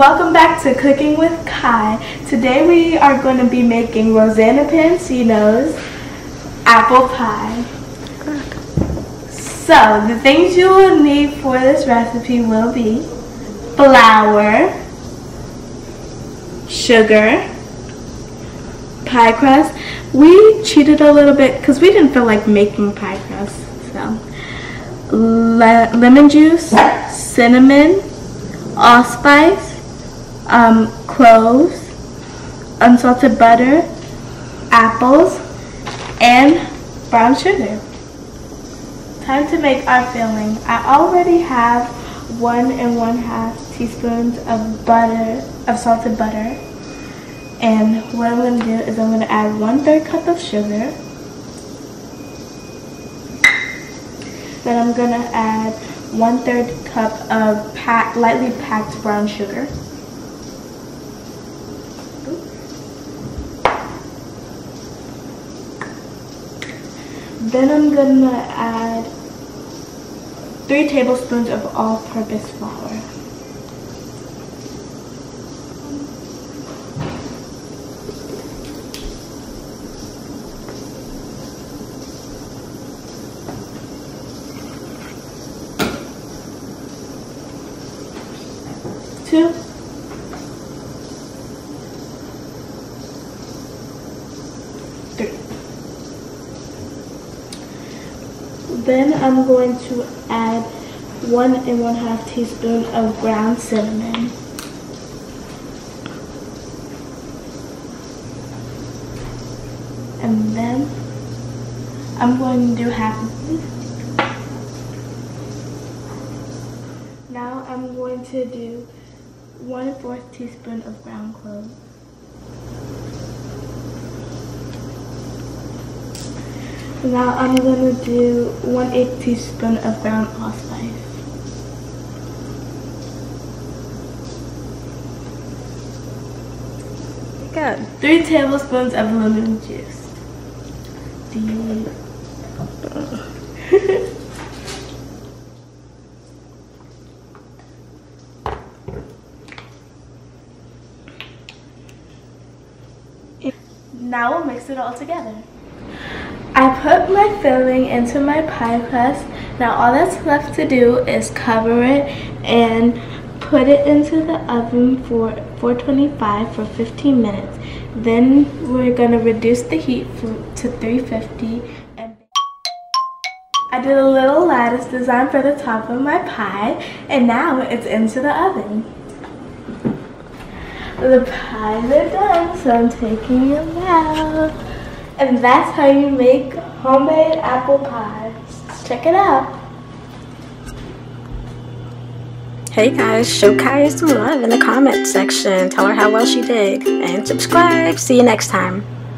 Welcome back to Cooking with Kai. Today we are going to be making Rosanna Pansino's apple pie. So the things you will need for this recipe will be flour, sugar, pie crust. We cheated a little bit because we didn't feel like making pie crust. So lemon juice, cinnamon, allspice, cloves, unsalted butter, apples, and brown sugar. Time to make our filling. I already have 1 1/2 teaspoons of salted butter, and what I'm going to do is I'm going to add 1/3 cup of sugar. Then I'm going to add 1/3 cup of lightly packed brown sugar. Then I'm going to add 3 tablespoons of all-purpose flour. Then I'm going to add 1 1/2 teaspoons of ground cinnamon. And then I'm going to do half of this. Now I'm going to do 1/4 teaspoon of ground cloves. Now I'm going to do 1/8 teaspoon of ground allspice. Good. 3 tablespoons of lemon juice. Now we'll mix it all together. I put my filling into my pie crust. Now all that's left to do is cover it and put it into the oven for 425 for 15 minutes. Then we're going to reduce the heat to 350. And I did a little lattice design for the top of my pie, and now it's into the oven. The pies are done, so I'm taking them out. And that's how you make homemade apple pie. Check it out. Hey guys, show Kaiya some love in the comment section. Tell her how well she did. And subscribe. See you next time.